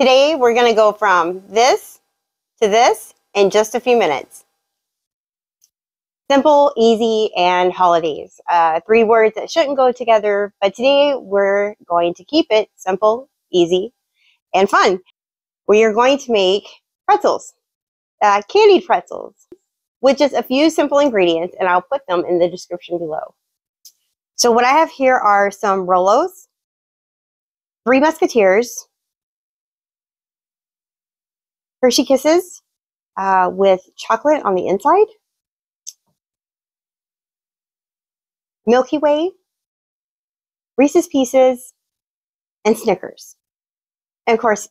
Today we're going to go from this to this in just a few minutes. Simple, easy, and holidays. Three words that shouldn't go together, but today we're going to keep it simple, easy, and fun. We are going to make pretzels, candied pretzels, with just a few simple ingredients, and I'll put them in the description below. So what I have here are some Rolos, Three Musketeers, Hershey Kisses with chocolate on the inside, Milky Way, Reese's Pieces, and Snickers. And of course,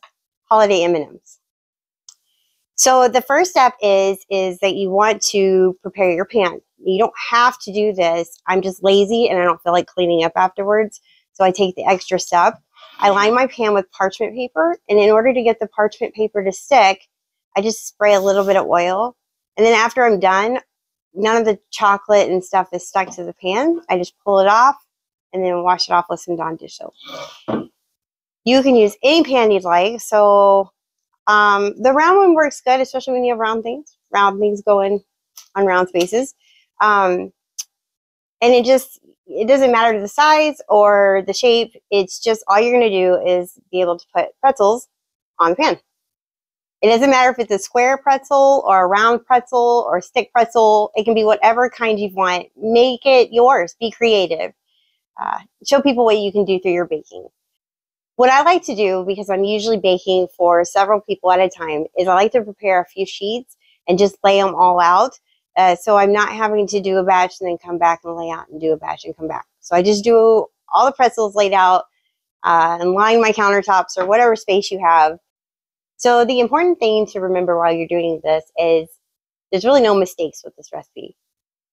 holiday M&M's. So the first step is that you want to prepare your pan. You don't have to do this. I'm just lazy and I don't feel like cleaning up afterwards, so I take the extra step. I line my pan with parchment paper, and in order to get the parchment paper to stick, I just spray a little bit of oil. And then after I'm done, none of the chocolate and stuff is stuck to the pan. I just pull it off and then wash it off with some Dawn dish soap. You can use any pan you'd like. So the round one works good, especially when you have round things. Round things go in on round spaces. And it doesn't matter the size or the shape. It's just all you're going to do is be able to put pretzels on the pan. It doesn't matter if it's a square pretzel or a round pretzel or a stick pretzel. It can be whatever kind you want. Make it yours. Be creative. Show people what you can do through your baking. What I like to do, because I'm usually baking for several people at a time, is I like to prepare a few sheets and just lay them all out. So I'm not having to do a batch and then come back and lay out and do a batch and come back. So I just do all the pretzels laid out and line my countertops or whatever space you have. So the important thing to remember while you're doing this is there's really no mistakes with this recipe.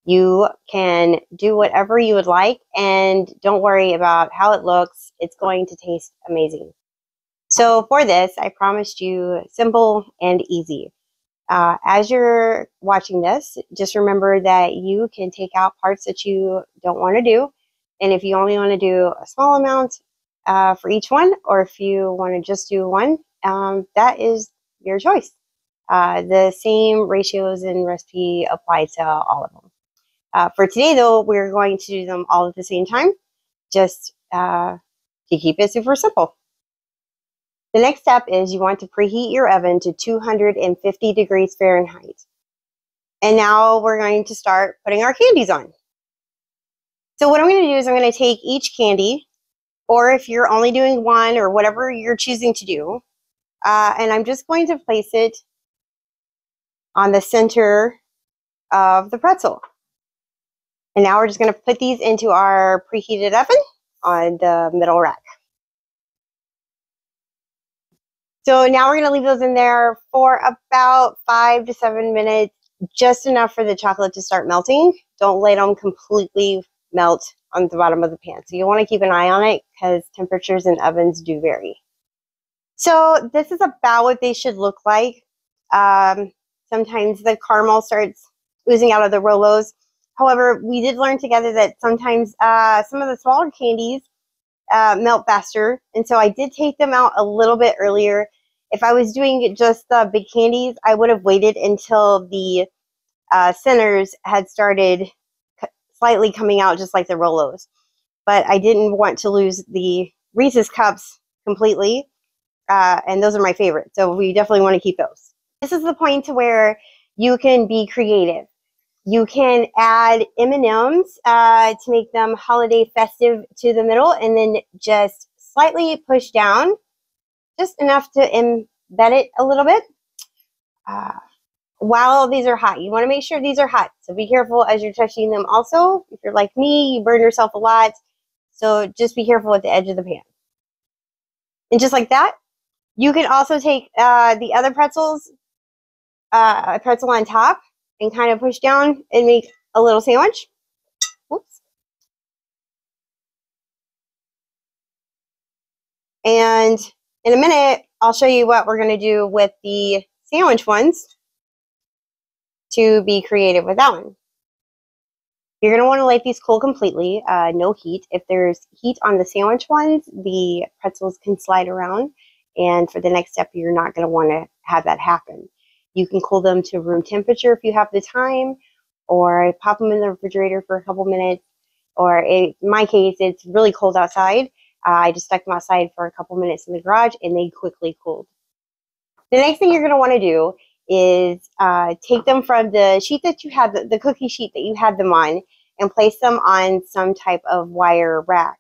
You can do whatever you would like and don't worry about how it looks. It's going to taste amazing. So for this, I promised you simple and easy. As you're watching this, just remember that you can take out parts that you don't want to do. And if you only want to do a small amount for each one, or if you want to just do one, that is your choice. The same ratios and recipe apply to all of them. For today, though, we're going to do them all at the same time, just to keep it super simple. The next step is you want to preheat your oven to 250 degrees Fahrenheit. And now we're going to start putting our candies on. So what I'm going to do is I'm going to take each candy, or if you're only doing one or whatever you're choosing to do, and I'm just going to place it on the center of the pretzel. And now we're just going to put these into our preheated oven on the middle rack. So now we're going to leave those in there for about 5 to 7 minutes, just enough for the chocolate to start melting. Don't let them completely melt on the bottom of the pan. So you want to keep an eye on it because temperatures in ovens do vary. So this is about what they should look like. Sometimes the caramel starts oozing out of the Rolos. However, we did learn together that sometimes some of the smaller candies melt faster, and so I did take them out a little bit earlier. If I was doing just the big candies, I would have waited until the centers had started slightly coming out, just like the Rolos. But I didn't want to lose the Reese's Cups completely, and those are my favorite, so we definitely want to keep those. This is the point to where you can be creative. You can add M&Ms to make them holiday festive to the middle, and then just slightly push down, just enough to embed it a little bit while these are hot. You want to make sure these are hot, so be careful as you're touching them also. If you're like me, you burn yourself a lot, so just be careful at the edge of the pan. And just like that, you can also take the other pretzels, a pretzel on top, and kind of push down and make a little sandwich. Oops. And in a minute, I'll show you what we're going to do with the sandwich ones to be creative with that one. You're going to want to let these cool completely, no heat. If there's heat on the sandwich ones, the pretzels can slide around And for the next step, you're not going to want to have that happen. You can cool them to room temperature if you have the time, or pop them in the refrigerator for a couple minutes. Or in my case, it's really cold outside. I just stuck them outside for a couple minutes in the garage and they quickly cooled. The next thing you're going to want to do is take them from the sheet that you had, the cookie sheet that you had them on, and place them on some type of wire rack.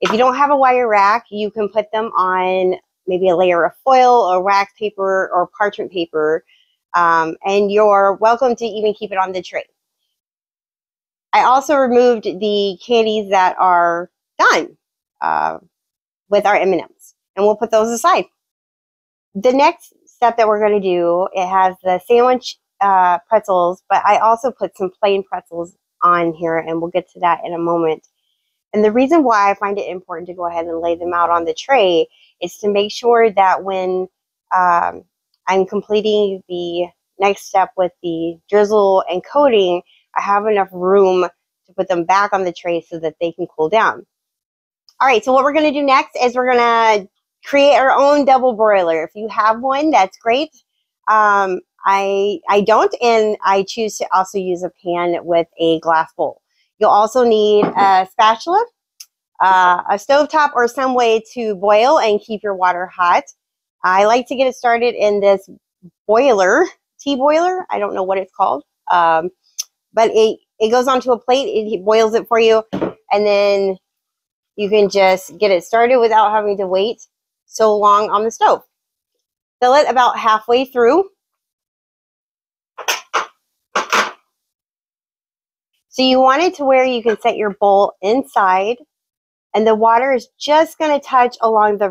If you don't have a wire rack, you can put them on maybe a layer of foil or wax paper or parchment paper, and you're welcome to even keep it on the tray. I also removed the candies that are done with our M&Ms, and we'll put those aside. The next step that we're going to do, it has the sandwich pretzels, but I also put some plain pretzels on here, and we'll get to that in a moment. And the reason why I find it important to go ahead and lay them out on the tray is to make sure that when I'm completing the next step with the drizzle and coating, I have enough room to put them back on the tray so that they can cool down. All right, so what we're going to do next is we're going to create our own double broiler. If you have one, that's great. I don't, and I choose to also use a pan with a glass bowl. You'll also need a spatula, a stovetop, or some way to boil and keep your water hot. I like to get it started in this boiler, tea boiler. I don't know what it's called, but it goes onto a plate. It boils it for you, and then you can just get it started without having to wait so long on the stove. Fill it about halfway through. So you want it to where you can set your bowl inside, and the water is just going to touch along the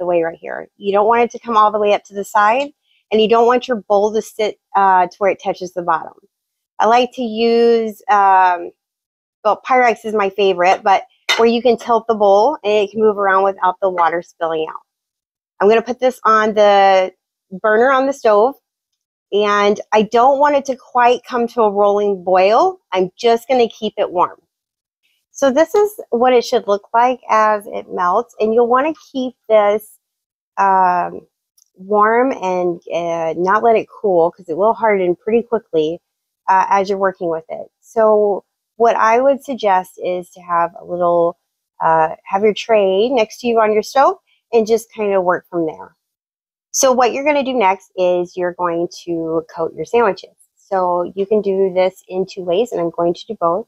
way right here. You don't want it to come all the way up to the side, and you don't want your bowl to sit to where it touches the bottom. I like to use, well, Pyrex is my favorite, but where you can tilt the bowl and it can move around without the water spilling out. I'm going to put this on the burner on the stove. And I don't want it to quite come to a rolling boil. I'm just going to keep it warm. So this is what it should look like as it melts. And you'll want to keep this warm and not let it cool, because it will harden pretty quickly as you're working with it. So what I would suggest is to have a little, have your tray next to you on your stove and just kind of work from there. So what you're going to do next is you're going to coat your sandwiches. So you can do this in two ways, and I'm going to do both.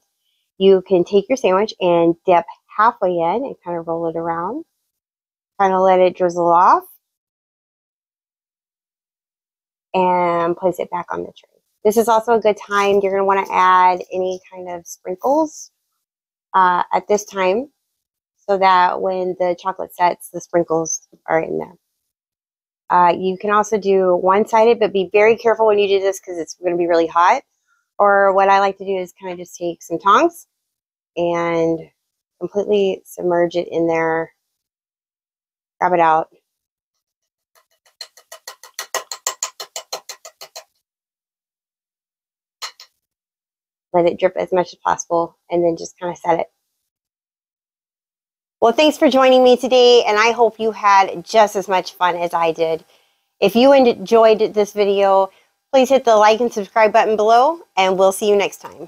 You can take your sandwich and dip halfway in and kind of roll it around. Kind of let it drizzle off. And place it back on the tray. This is also a good time. You're going to want to add any kind of sprinkles at this time, so that when the chocolate sets, the sprinkles are in there. You can also do one-sided, but be very careful when you do this because it's going to be really hot. Or what I like to do is kind of just take some tongs and completely submerge it in there. Grab it out. Let it drip as much as possible, and then just kind of set it. Well, thanks for joining me today, and I hope you had just as much fun as I did. If you enjoyed this video, please hit the like and subscribe button below, and we'll see you next time.